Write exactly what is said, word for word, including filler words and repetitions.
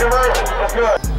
Congratulations, that's good.